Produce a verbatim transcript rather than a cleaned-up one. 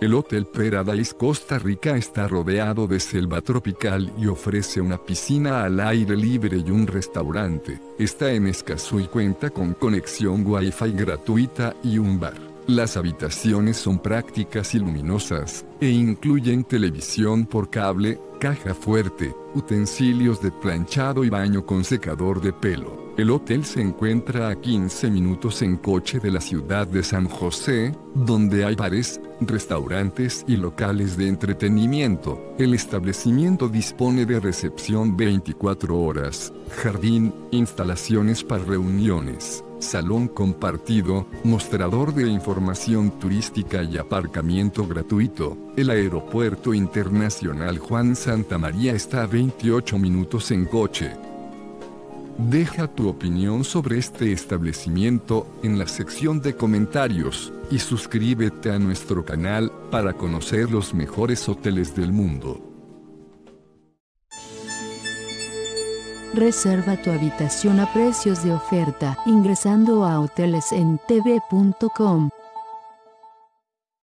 El Hotel Paradise Costa Rica está rodeado de selva tropical y ofrece una piscina al aire libre y un restaurante. Está en Escazú y cuenta con conexión Wi-Fi gratuita y un bar. Las habitaciones son prácticas y luminosas, e incluyen televisión por cable, caja fuerte, utensilios de planchado y baño con secador de pelo. El hotel se encuentra a quince minutos en coche de la ciudad de San José, donde hay bares, restaurantes y locales de entretenimiento. El establecimiento dispone de recepción veinticuatro horas, jardín, instalaciones para reuniones, salón compartido, mostrador de información turística y aparcamiento gratuito. El Aeropuerto Internacional Juan Santa María está a veintiocho minutos en coche. Deja tu opinión sobre este establecimiento en la sección de comentarios y suscríbete a nuestro canal para conocer los mejores hoteles del mundo. Reserva tu habitación a precios de oferta ingresando a hoteles en t v punto com.